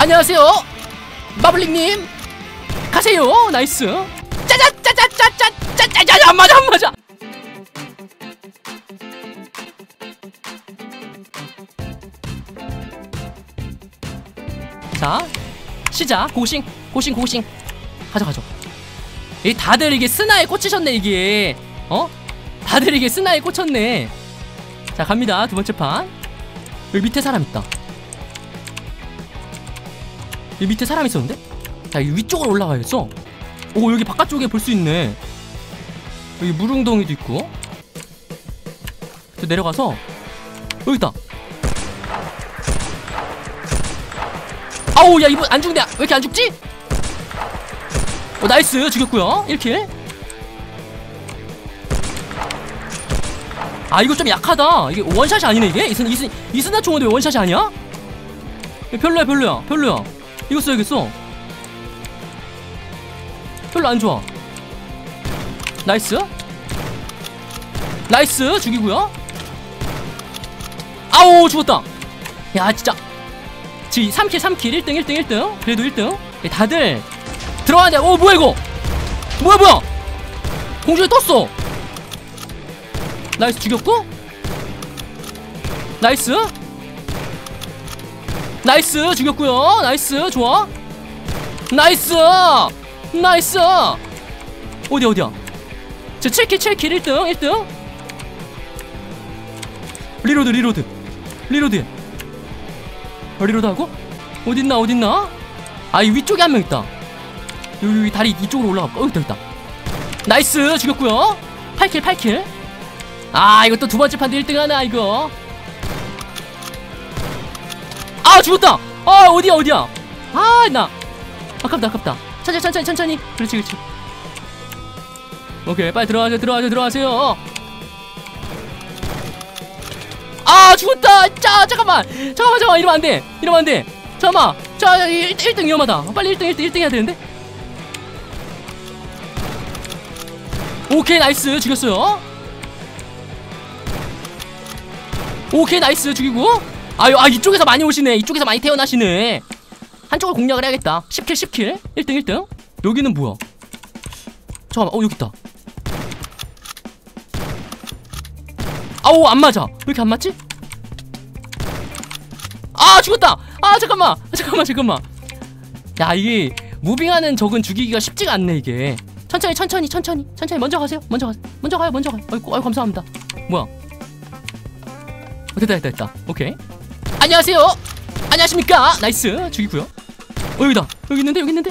안녕하세요 마블링님 가세요. 나이스. 짜자짜자짜자짜자자자. 안맞아 안맞아. 자 시작. 고싱 고싱 고싱. 가자 가자. 이 다들 이게 스나에 꽂히셨네 이게. 어? 다들 이게 스나에 꽂혔네. 자 갑니다. 두번째 판. 여기 밑에 사람 있다. 여기 밑에 사람 있었는데? 자 여기 위쪽으로 올라가야겠어. 오 여기 바깥쪽에 볼 수 있네. 여기 물웅덩이도 있고. 저 내려가서 여기 있다. 아우 야 이분 안 죽네. 왜 이렇게 안 죽지? 어 나이스 죽였고요. 1킬. 아 이거 좀 약하다. 이게 원샷이 아니네 이게? 이스나 총인데 왜 원샷이 아니야? 별로야 별로야 별로야. 이거 써야겠어. 별로 안 좋아. 나이스 나이스 죽이고요. 아오 죽었다. 야 진짜 지금 3킬 3킬 1등 1등 1등. 그래도 1등. 다들 들어가는데. 오 뭐야 이거. 뭐야 뭐야. 공중에 떴어. 나이스 죽였고. 나이스 나이스 죽였고요. 나이스 좋아. 나이스 나이스. 어디야 어디야. 저 7킬 7킬 1등 1등. 리로드 리로드 리로드 리로드하고. 어딨나 어딨나. 아 이 위쪽에 한 명 있다. 여기 다리 이쪽으로 올라갈까. 여기 있다 있다. 나이스 죽였고요. 8킬 8킬. 아 이거 또 두번째 판도 1등하나 이거. 아 죽었다. 아 어디야 어디야. 아 나 아깝다 아깝다. 천천히 천천히 천천히. 그렇지 그렇지. 오케이 빨리 들어가세요 들어가세요 들어가세요. 아 죽었다. 자 잠깐만 잠깐만 잠깐만. 이러면 안돼 이러면 안돼. 잠깐만. 자 1등 위험하다. 빨리 1등 1등 1등 해야 되는데. 오케이 나이스 죽였어요. 오케이 나이스 죽이고. 아유 아 이쪽에서 많이 오시네. 이쪽에서 많이 태어나시네. 한쪽을 공략을 해야겠다. 10킬 10킬 1등 1등. 여기는 뭐야. 잠깐만. 어 여기 있다. 아우 안맞아. 왜 이렇게 안맞지? 아 죽었다. 아 잠깐만 잠깐만 잠깐만. 야 이게 무빙하는 적은 죽이기가 쉽지가 않네 이게. 천천히 천천히 천천히 천천히. 먼저 가세요 먼저 가세요. 먼저 가요 먼저 가요. 아이고 아이고 감사합니다. 뭐야. 됐다 됐다 됐다. 오케이 안녕하세요 안녕하십니까. 나이스 죽이고요. 어 여기다. 여기 있는데 여기 있는데.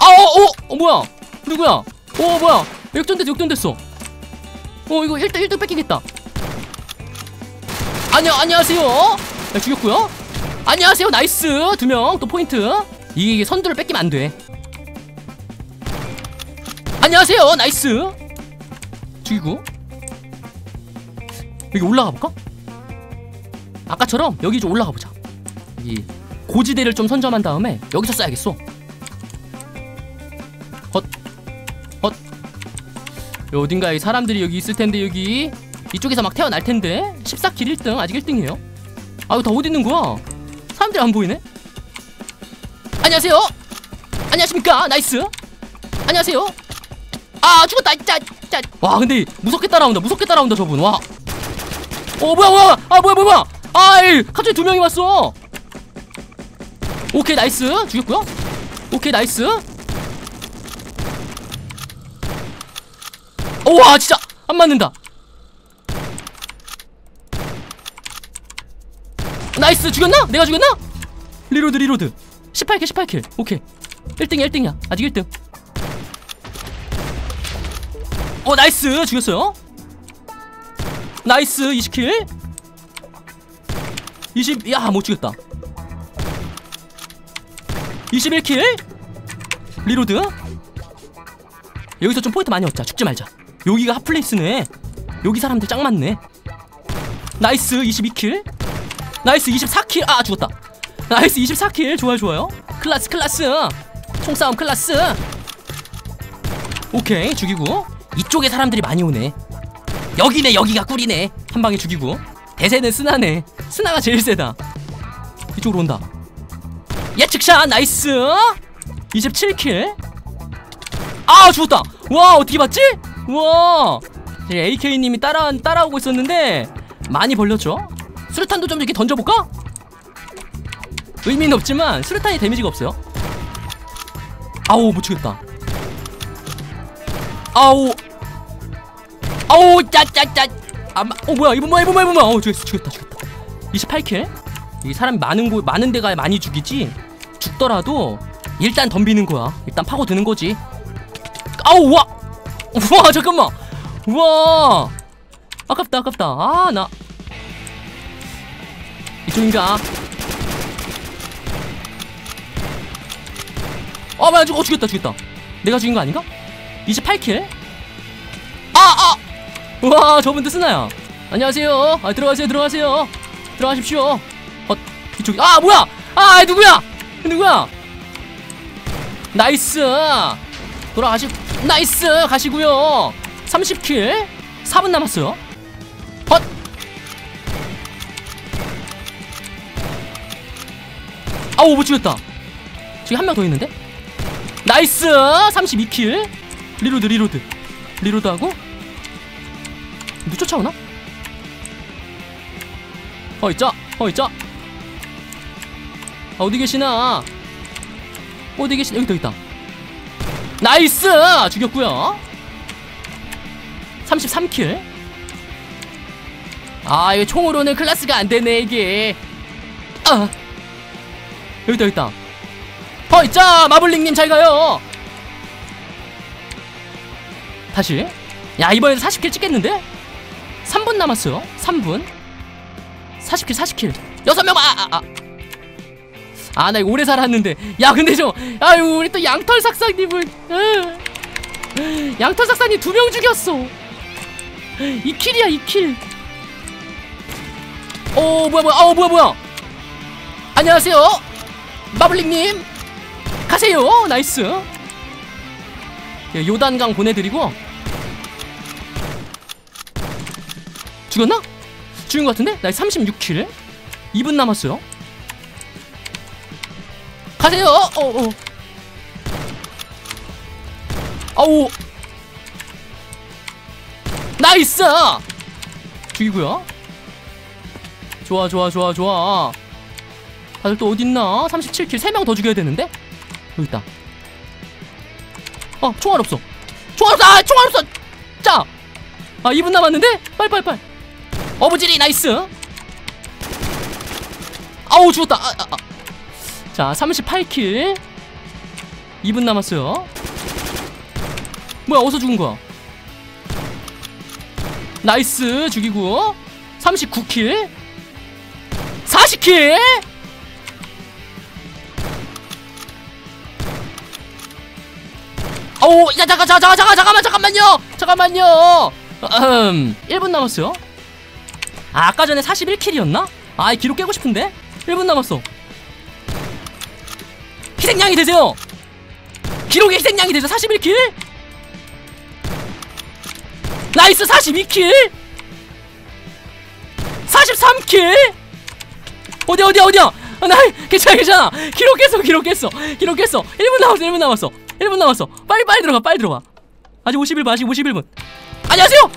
아오오 어, 뭐야 누구야. 오 뭐야. 역전됐어 역전됐어. 어 이거 1등 1등 뺏기겠다. 안녕하세요. 야, 죽였고요. 안녕하세요 나이스. 두 명 또 포인트. 이게 선두를 뺏기면 안 돼. 안녕하세요 나이스 죽이고. 여기 올라가볼까? 아까처럼 여기 좀 올라가보자. 여기 고지대를 좀 선점한 다음에 여기서 쏴야겠어. 헛 헛. 어딘가에 사람들이 여기 있을텐데. 여기 이쪽에서 막 태어날텐데. 14킬 1등. 아직 1등이에요. 아 이거 다 어디있는거야. 사람들이 안보이네. 안녕하세요 안녕하십니까. 나이스 안녕하세요. 아 죽었다. 짜. 와 근데 무섭게 따라온다 무섭게 따라온다 저분. 와 어 뭐야 뭐야. 아 뭐야 뭐야. 아이 갑자기 두 명이 왔어. 오케이 나이스 죽였고요. 오케이 나이스. 우와 진짜 안 맞는다. 나이스 죽였나? 내가 죽였나? 리로드 리로드. 18킬 18킬. 오케이 1등이야 1등이야. 아직 1등. 어 나이스 죽였어요. 나이스 20킬 20. 야 못 죽였다. 21킬 리로드. 여기서 좀 포인트 많이 얻자. 죽지 말자. 여기가 핫플레이스네. 여기 사람들 짱 많네. 나이스 22킬 나이스 24킬. 아 죽었다. 나이스 24킬. 좋아요 좋아요. 클라스 클라스. 총싸움 클라스. 오케이 죽이고. 이쪽에 사람들이 많이 오네. 여기네 여기가 꿀이네. 한방에 죽이고. 대세는 스나네. 스나가 제일 세다. 이쪽으로 온다. 예측샷 나이스. 27킬. 아 죽었다. 와 어떻게 봤지? 와 AK님이 따라오고 있었는데 많이 벌렸죠? 수류탄도 좀 이렇게 던져볼까? 의미는 없지만 수류탄이 데미지가 없어요. 아우 못치겠다. 아우 아우 짜짜짜. 아마 어 뭐야 이분 뭐야 이분 뭐야 이분 뭐야. 어우 죽였다. 28킬. 이 사람 많은 데가 많이 죽이지. 죽더라도 일단 덤비는 거야. 일단 파고드는 거지. 아우 와. 우와 잠깐만. 우와 아깝다. 아 나 이쪽인가? 아 맞아 죽였다. 내가 죽인 거 아닌가? 28킬. 아아 우와 저분들 쓰나요? 안녕하세요. 아 들어가세요. 들어가십시오. 어 이쪽이 아 뭐야? 아 누구야? 나이스. 나이스 가시고요. 30킬. 4분 남았어요. 헛. 아우 못 죽였다. 지금 한 명 더 있는데? 나이스. 32킬. 리로드하고. 너 쫓아오나? 어이자. 아 어디 계시나? 여기 더 있다. 나이스! 죽였구요. 33킬. 아 이거 총으로는 클라스가 안되네 이게. 아 여기있다. 허이짜 마블링님 잘가요. 다시. 야 이번에도 40킬 찍겠는데? 3분 남았어요. 3분. 40킬 6명. 아 나 이거 오래 살았는데. 야 근데 저 아유 우리 또 양털삭사님을 양털삭사님 2명 죽였어. 2킬이야 2킬. 오 뭐야. 안녕하세요 마블링님 가세요. 나이스. 요단강 보내드리고. 죽였나? 죽인 것 같은데? 나이 36킬. 2분 남았어요. 가세요! 어어. 아우. 나이스! 죽이고요. 좋아. 다들 또 어딨나? 37킬. 3명 더 죽여야 되는데? 여기 있다. 어, 총알 없어. 아, 총알 없어! 짜! 아, 2분 남았는데? 빨리. 어부지리, 나이스! 아우, 죽었다! 자, 38킬. 2분 남았어요. 뭐야, 어디서 죽은 거야? 나이스, 죽이고. 39킬. 40킬! 아우, 야, 잠깐만요! 1분 남았어요. 아, 아까 전에 41킬이었나? 아, 기록 깨고 싶은데? 1분 남았어. 희생양이 되세요! 기록에 희생양이 되세요! 41킬! 나이스! 42킬! 43킬! 어디야! 아, 나 괜찮아! 기록했어! 1분 남았어! 빨리 들어가! 아직 51분! 아직 51분! 안녕하세요!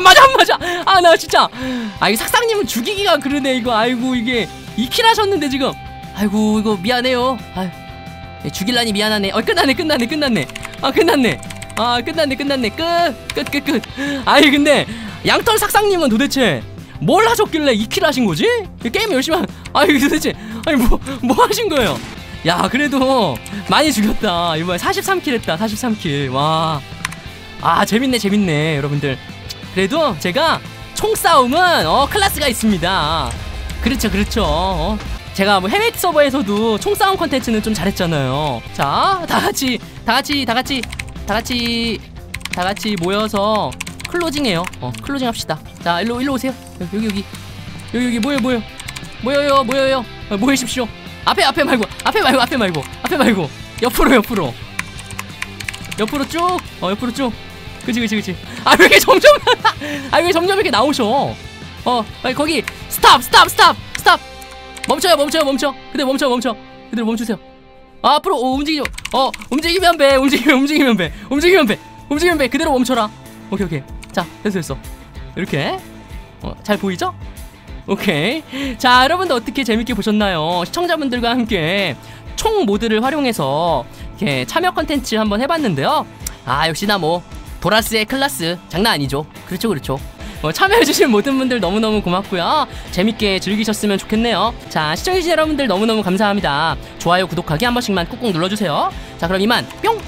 안 맞아. 아 나 진짜. 아 이 삭상님은 죽이기가 그러네 이거. 아이고 이게 2킬 하셨는데 지금. 아이고 이거 미안해요. 아유 죽일라니 미안하네. 어 끝났네. 아 끝났네. 끝. 아니 근데 양털 삭상님은 도대체 뭘 하셨길래 2킬 하신 거지? 게임 열심히. 아니 도대체 아니 뭐 하신 거예요? 야 그래도 많이 죽였다. 이번에 43킬 했다. 43킬. 와. 아 재밌네 여러분들. 그래도 제가 총싸움은 클래스가 있습니다. 그렇죠. 제가 뭐 해외 서버에서도 총싸움 컨텐츠는 좀 잘했잖아요. 자 다 같이 모여서 클로징해요. 클로징 합시다. 자 일로 오세요. 여기 모여요. 모이십시오. 앞에 말고 옆으로 쭉. 옆으로 쭉. 그치 그치 그치. 아 왜 이렇게 점점 아 왜 점점 이렇게 나오셔. 어 거기 스탑 스탑 스탑 스탑. 멈춰요 멈춰요 멈춰. 그대 멈춰 멈춰. 그대로 멈추세요. 아, 앞으로 움직이죠. 움직이면 배. 움직이면 배. 움직이면 배. 움직이면 배. 그대로 멈춰라. 오케이 오케이. 자 됐어 됐어. 이렇게 잘 보이죠? 오케이. 자 여러분들 어떻게 재밌게 보셨나요? 시청자분들과 함께 총 모드를 활용해서 이렇게 참여 컨텐츠 한번 해봤는데요. 아 역시나 뭐 도라스의 클라스 장난 아니죠. 그렇죠 그렇죠. 참여해주신 모든 분들 너무너무 고맙고요. 재밌게 즐기셨으면 좋겠네요. 자 시청해주신 여러분들 너무너무 감사합니다. 좋아요 구독하기 한 번씩만 꾹꾹 눌러주세요. 자 그럼 이만 뿅.